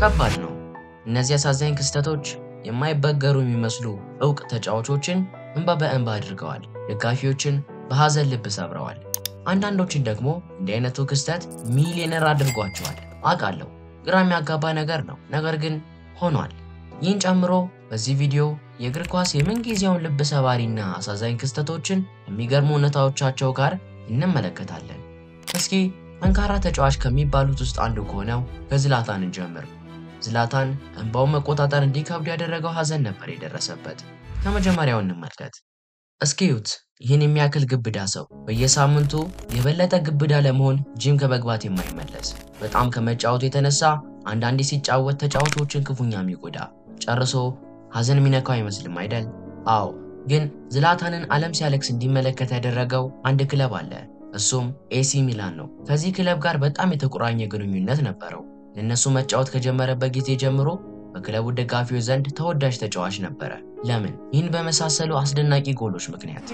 ከባድ ነው። እነዚህ አሳዛኝ ክስተቶች የማይበገሩ የሚመስሉ ዕውቅ ተጫዋቾችን እንባ በእንባ አድርገዋል። ደጋፊዎችን በሐዘን ልብ ሰብረዋል። አንዳንዶችን ደግሞ እንዲህ አይነቱ ክስተት ሚሊዮነር አድርጓቸዋል። አቃለው ግራም ያጋባ ነገር ነው። ነገር ግን ሆኗል። ይህን ጨምሮ በዚህ ቪዲዮ የእግር ኳስ የምንጊዜውን ልብ ሰባሪና አሳዛኝ ክስተቶችን የሚገርሙ ነታዎቻቸው ጋር እንመለከታለን። እስኪ አንካራ ተጫዋች ከሚባሉት ውስጥ አንዱ ሆነው ከዝላታን እንጀምር። ዝላታን እንባው መቆጣጣር እንዲከብድ ያደረገው ሐዘን ነበር የደረሰበት። ከመጀመሪያው እንመልከት። እስኪዩት ይሄን የሚያክል ግብዳ ሰው በየሳምንቱ የበለጠ ግብዳ ለመሆን ጂም ከመግባት የማይመለስ በጣም ከመጫወት የተነሳ አንዳንዴ ሲጫወት ተጫዋቾችን ክፉኛ የሚጎዳ ጨርሶ ሐዘን ሚነካው አይመስልም አይደል? አዎ። ግን ዝላታንን ዓለም ሲያለክስ እንዲመለከት ያደረገው አንድ ክለብ አለ። እሱም AC ሚላን ነው። ከዚህ ክለብ ጋር በጣም የተቆራኘ ግንኙነት ነበረው። ለነሱ መጫወት ከጀመረበት ጊዜ ጀምሮ በክለቡ ደጋፊዎች ዘንድ ተወዳጅ ተጫዋች ነበረ። ለምን? ይህን በመሳሰሉ አስደናቂ ጎሎች ምክንያት።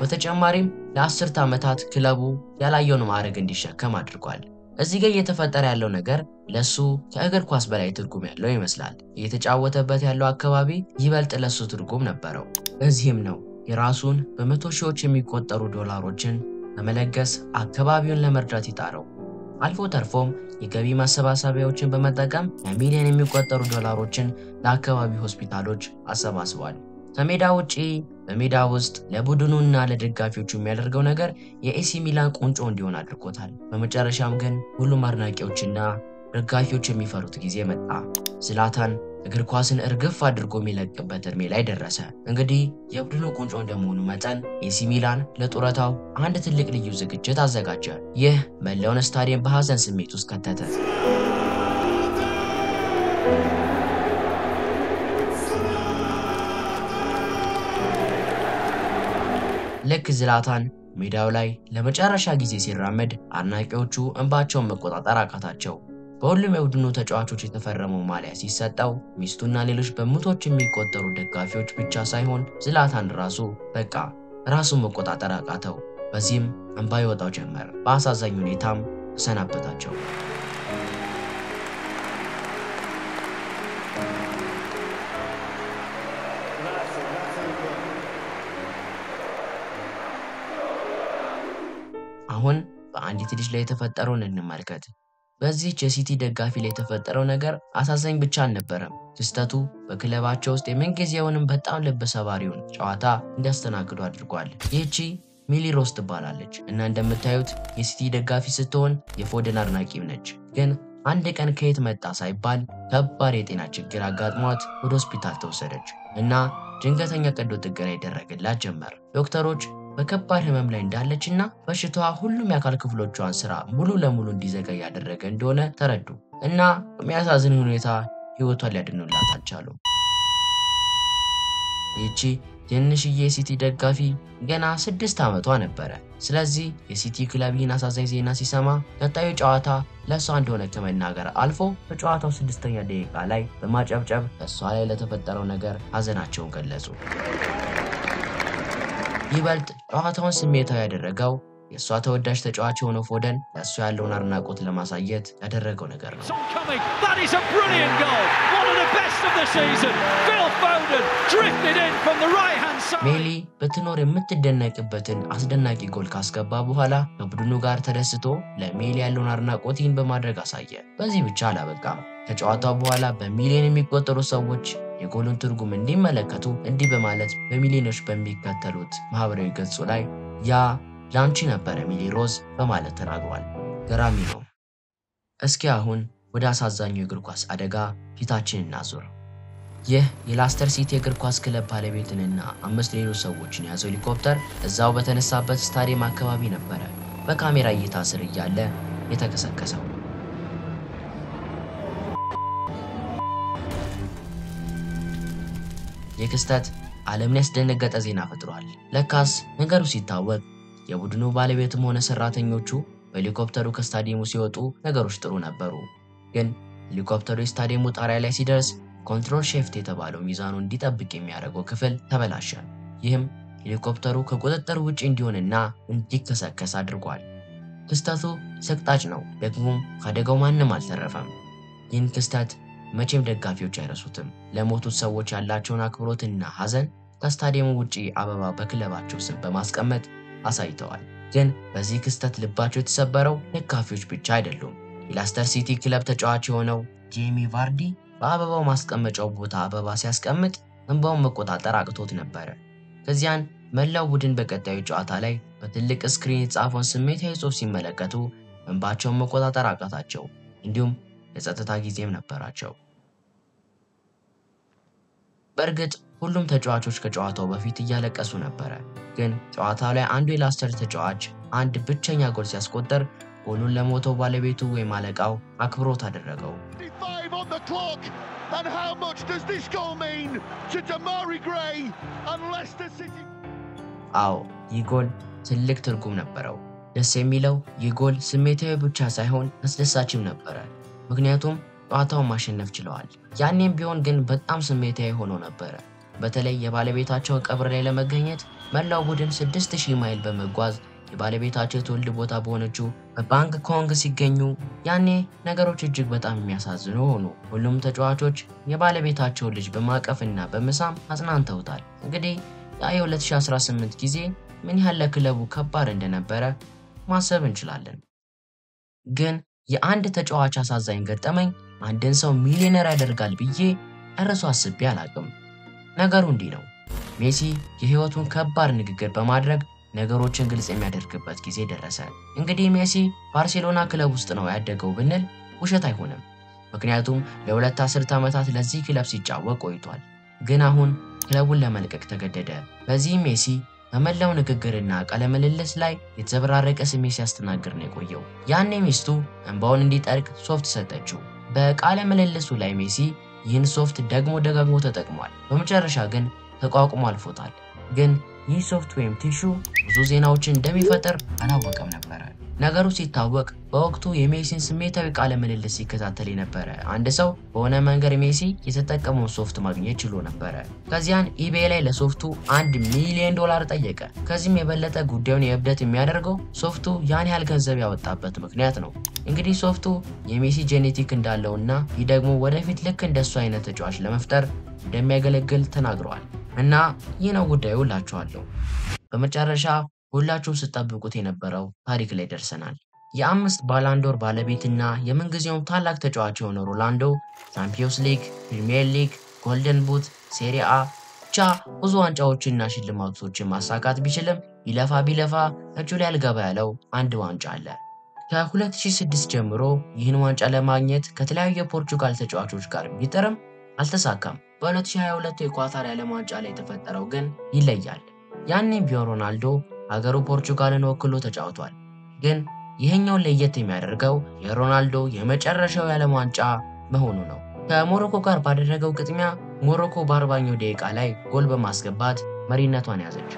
በተጨማሪም ለ10 ዓመታት ክለቡ ያላየውን ማዕረግ እንዲሸከም አድርጓል። እዚህ ጋር እየተፈጠረ ያለው ነገር ለሱ ከእግር ኳስ በላይ ትርጉም ያለው ይመስላል። እየተጫወተበት ያለው አካባቢ ይበልጥ ለሱ ትርጉም ነበርው። እዚህም ነው የራሱን በመቶ ሺዎች የሚቆጠሩ ዶላሮችን ለመለገስ አካባቢውን ለመርዳት ይጣረው። አልፎ ተርፎም የገቢ ማሰባሰቢያዎችን በመጠቀም ሚሊዮን የሚቆጠሩ ዶላሮችን ለአካባቢ ሆስፒታሎች አሰባስቧል። ከሜዳ ውጪ በሜዳ ውስጥ ለቡድኑና ለደጋፊዎቹ የሚያደርገው ነገር የኤሲ ሚላን ቁንጮ እንዲሆን አድርጎታል። በመጨረሻም ግን ሁሉም አድናቂዎችና ደጋፊዎች የሚፈሩት ጊዜ መጣ። ዝላታን እግር ኳስን እርግፍ አድርጎ የሚለቅበት እድሜ ላይ ደረሰ። እንግዲህ የቡድኑ ቁንጮ እንደመሆኑ መጠን ኤሲ ሚላን ለጡረታው አንድ ትልቅ ልዩ ዝግጅት አዘጋጀ። ይህ መላውን ስታዲየም በሐዘን ስሜት ውስጥ ከተተ። ለክ ዝላታን ሜዳው ላይ ለመጨረሻ ጊዜ ሲራመድ አድናቂዎቹ እንባቸውን መቆጣጣር አቃታቸው። በሁሉም የቡድኑ ተጫዋቾች የተፈረመው ማሊያ ሲሰጣው ሚስቱና ሌሎች በመቶዎች የሚቆጠሩ ደጋፊዎች ብቻ ሳይሆን ዝላታን ራሱ በቃ ራሱን መቆጣጣር አቃተው። በዚህም እንባ ይወጣው ጀመር። በአሳዛኝ ሁኔታም ተሰናበታቸው። አሁን በአንዲት ልጅ ላይ የተፈጠረውን እንመልከት። በዚህ ቼልሲ ደጋፊ ላይ የተፈጠረው ነገር አሳዛኝ ብቻ አልነበረም። ክስተቱ በክለባቸው ውስጥ የመንገዚያውንም በጣም ልብ ሰባሪውን ጨዋታ እንዲያስተናግዱ አድርጓል። ይህቺ ሚሊ ሮስ ትባላለች እና እንደምታዩት የሲቲ ደጋፊ ስትሆን የፎደን አድናቂም ነች። ግን አንድ ቀን ከየት መጣ ሳይባል ከባድ የጤና ችግር አጋጥሟት ወደ ሆስፒታል ተወሰደች እና ድንገተኛ ቀዶ ጥገና ይደረግላት ጀመር። ዶክተሮች በከባድ ህመም ላይ እንዳለችና በሽታዋ ሁሉም ያካል ክፍሎቿን ስራ ሙሉ ለሙሉ እንዲዘጋ ያደረገ እንደሆነ ተረዱ እና በሚያሳዝን ሁኔታ ህይወቷን ሊያድኑላት አልቻሉ። እቺ የንሽዬ ሲቲ ደጋፊ ገና 6 ዓመቷ ነበረ። ስለዚህ የሲቲ ክለብ ይህን አሳዛኝ ዜና ሲሰማ ቀጣዩ ጨዋታ ለሷ እንደሆነ ከመናገር አልፎ በጨዋታው 6ኛ ደቂቃ ላይ በማጨብጨብ እሷ ላይ ለተፈጠረው ነገር ሐዘናቸውን ገለጹ። ይበልጥ ጨዋታውን ስሜታዊ ያደረገው የሷ ተወዳጅ ተጫዋች ሆኖ ፎደን ለሷ ያለውን አድናቆት ለማሳየት ያደረገው ነገር ነው። ሚሊ በትኖር የምትደነቅበትን አስደናቂ ጎል ካስገባ በኋላ ከቡድኑ ጋር ተደስቶ ለሚሊ ያለውን አድናቆት ይን በማድረግ አሳየ። በዚህ ብቻ አላበቃም። ከጨዋታው በኋላ በሚሊዮን የሚቆጠሩ ሰዎች የጎሉን ትርጉም እንዲመለከቱ እንዲህ በማለት በሚሊዮኖች በሚከተሉት ማህበራዊ ገጹ ላይ ያ ላንቺ ነበር ሚሊ ሮዝ በማለት ተናግሯል። ገራሚ ነው። እስኪ አሁን ወደ አሳዛኙ የእግር ኳስ አደጋ ፊታችንን እናዞር። ይህ የላስተር ሲቲ የእግር ኳስ ክለብ ባለቤትንና 5 ሌሎች ሰዎችን ያዘው ሄሊኮፕተር እዛው በተነሳበት ስታዲየም አካባቢ ነበር በካሜራ እይታ ስር ያለ የተከሰከሰው። የክስተት ዓለምን ያስደነገጠ ዜና ፈጥሯል። ለካስ ነገሩ ሲታወቅ የቡድኑ ባለቤትም ሆነ ሰራተኞቹ በሄሊኮፕተሩ ከስታዲየሙ ሲወጡ ነገሮች ጥሩ ነበሩ። ግን ሄሊኮፕተሩ ስታዲየሙ ጣሪያ ላይ ሲደርስ ኮንትሮል ሺፍት የተባለው ሚዛኑን እንዲጠብቅ የሚያደርገው ክፍል ተበላሸ። ይህም ሄሊኮፕተሩ ከቁጥጥር ውጭ እንዲሆንና እንዲከሰከስ አድርጓል። ክስተቱ ሰቅጣጭ ነው ደግሞም ካደጋው ማንም አልተረፈም። ይህን ክስተት መቼም ደጋፊዎች አይረሱትም። ለሞቱት ሰዎች ያላቸውን አክብሮትና ሐዘን ከስታዲየሙ ውጪ አበባ በክለባቸው ስም በማስቀመጥ አሳይተዋል። ግን በዚህ ክስተት ልባቸው ተሰበረው ደጋፊዎች ብቻ አይደሉም። የሌስተር ሲቲ ክለብ ተጫዋች የሆነው ጄሚ ቫርዲ በአበባው ማስቀመጫው ቦታ አበባ ሲያስቀምጥ እንባውን መቆጣጠር አቅቶት ነበር። ከዚያን መላው ቡድን በቀጣዩ ጨዋታ ላይ በትልቅ ስክሪን የጻፈውን ስሜታዊ ጽሑፍ ሲመለከቱ እንባቸውን መቆጣጠር አቃታቸው። እንዲሁም የጸጥታ ጊዜም ነበራቸው። በርግጥ ሁሉም ተጫዋቾች ከጨዋታው በፊት ያለቀሱ ነበር። ግን ጨዋታው ላይ አንዱ የሌስተር ተጫዋች አንድ ብቸኛ ጎል ሲያስቆጥር ጎሉን ለሞተው ባለቤቱ ወይ ማለቃው አክብሮት አደረገው። አዎ ይህ ጎል ትልቅ ትርጉም ነበረው። ደስ የሚለው ይህ ጎል ስሜታዊ ብቻ ሳይሆን አስደሳችም ነበር። ምክንያቱም ጨዋታው ማሸነፍ ችለዋል። ያንንም ቢሆን ግን በጣም ስሜታዊ ሆኖ ነበር። በተለይ የባለቤታቸው ቀብር ላይ ለመገኘት መላው ቡድን 6000 ማይል በመጓዝ የባለቤታቸው ተወልደ ቦታ በሆነችው በባንኮክ ሲገኙ ያኔ ነገሮች እጅግ በጣም የሚያሳዝኑ ሆኑ። ሁሉም ተጫዋቾች የባለቤታቸው ልጅ በማቀፍና በመሳም አጽናንተውታል። እንግዲህ ያየው 2018 ጊዜ ምን ያህል ለክለቡ ከባድ እንደነበረ ማሰብ እንችላለን። ግን የአንድ ተጫዋች አሳዛኝ ገጠመኝ አንድን ሰው ሚሊዮነር ያደርጋል ብዬ እርሱ አስቤ አላቅም። ነገሩ እንዲህ ነው። ሜሲ የህይወቱን ከባድ ንግግር በማድረግ ነገሮችን ግልጽ የሚያደርግበት ጊዜ ደረሰ። እንግዲህ ሜሲ ባርሴሎና ክለብ ውስጥ ነው ያደገው ብንል ውሸት አይሆንም። ምክንያቱም ለሁለት አስርት ዓመታት ለዚህ ክለብ ሲጫወት ቆይቷል። ግን አሁን ክለቡን ለመልቀቅ ተገደደ። በዚህ ሜሲ በመላው ንግግርና ቃለምልልስ ላይ የተዘብራረቀ ስሜት ሲያስተናግር ነው የቆየው። ያኔ ሚስቱ እንባውን እንዲጠርቅ ሶፍት ሰጠችው። በቃለምልልሱ ላይ ሜሲ ይህን ሶፍት ደግሞ ተጠቅሟል። በመጨረሻ ግን ተቋቁሞ አልፎታል። ግን ይህ ሶፍት ወይም ቲሹ ብዙ ዜናዎችን እንደሚፈጥር አላወቀም ነበር። ነገሩ ሲታወቅ በወቅቱ የሜሲን ስሜታዊ ቃለምልልስ ይከታተል ነበር። አንድ ሰው በሆነ መንገድ ሜሲ የተጠቀመውን ሶፍት ማግኘት ችሎ ነበር። ከዚያን ኢቤይ ላይ ለሶፍቱ $1 ሚሊዮን ጠየቀ። ከዚህም የበለጠ ጉዳዩን የእብደት የሚያደርገው ሶፍቱ ያን ያህል ገንዘብ ያወጣበት ምክንያት ነው። እንግዲህ ሶፍቱ የሜሲ ጄኔቲክ እንዳለውና ይደግሞ ወደፊት ልክ እንደሱ አይነት ተጫዋች ለመፍጠር እንደሚያገለግል ተናግሯል። እና ይህ ነው ጉዳዩ ላችኋለሁ። በመጨረሻ ሁላችሁም ስትጠብቁት የነበረው ታሪክ ላይ ደርሰናል። የ5 ባላንዶር ባለቤትና የመንግስቱም ታላቅ ተጫዋች የሆነው ሮናልዶ ቻምፒየንስ ሊግ፣ ፕሪሚየር ሊግ፣ ጎልደን ቡት፣ ሴሪ አ ቻ ብዙ ዋንጫዎችንና ሽልማቶችን ማሳካት ቢችልም ይለፋ እጁላል ገበያለው አንድ ዋንጫ አለ። ከ2006 ጀምሮ ይህን ዋንጫ ለማግኘት ከተለያዩ የፖርቹጋል ተጫዋቾች ጋር ቢጠርም አልተሳካም። በ2022 የኳታር ዓለም ዋንጫ ላይ ተፈጠረው ግን ይለያል። ያኔ ቢዮሮናልዶ ሀገሩ ፖርቹጋልን ወክሎ ተጫውቷል። ግን ይሄኛው ለየት የሚያደርገው የሮናልዶ የመጨረሻው ዓለም ዋንጫ መሆኑ ነው። ከሞሮኮ ጋር ባደረገው ግጥሚያ ሞሮኮ በ40ኛው ደቂቃ ላይ ጎል በማስገባት መሪነቷን ያዘች።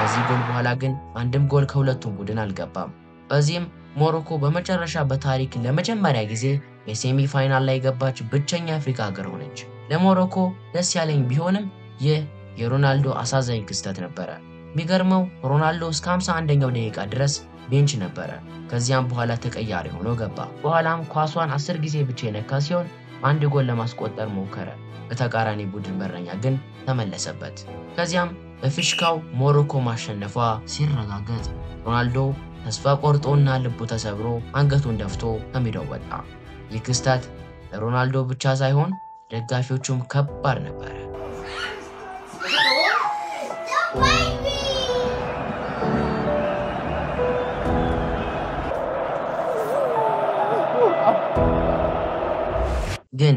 በዚህ ጎል በኋላ ግን አንድም ጎል ከሁለቱም ቡድን አልገባም። በዚህም ሞሮኮ በመጨረሻ በታሪክ ለመጀመሪያ ጊዜ የሴሚ ፋይናል ላይ ገባች ብቸኛ አፍሪካ ሀገር ሆነች። ለሞሮኮ ደስ ያለኝ ቢሆንም የሮናልዶ አሳዛኝ ክስተት ነበር። ሚገርመው ሮናልዶ እስከ 51ኛው ደቂቃ ድረስ ቤንች ነበር። ከዚያም በኋላ ተቀያሪ ሆኖ ገባ። በኋላም ኳሷን 10 ጊዜ ብቻ የነካ ሲሆን አንድ ጎል ለማስቆጠር ሞከረ። በተቃራኒ ቡድን በረኛ ግን ተመለሰበት። ከዚያም በፊሽካው ሞሮኮ ማሸነፏ ሲረጋገጥ ሮናልዶ ተስፋ ቆርጦና ልቡ ተሰብሮ አንገቱን ደፍቶ ከሜዳው ወጣ። የክስተት ሮናልዶ ብቻ ሳይሆን ደጋፊዎቹም ከባድ ነበር። ግን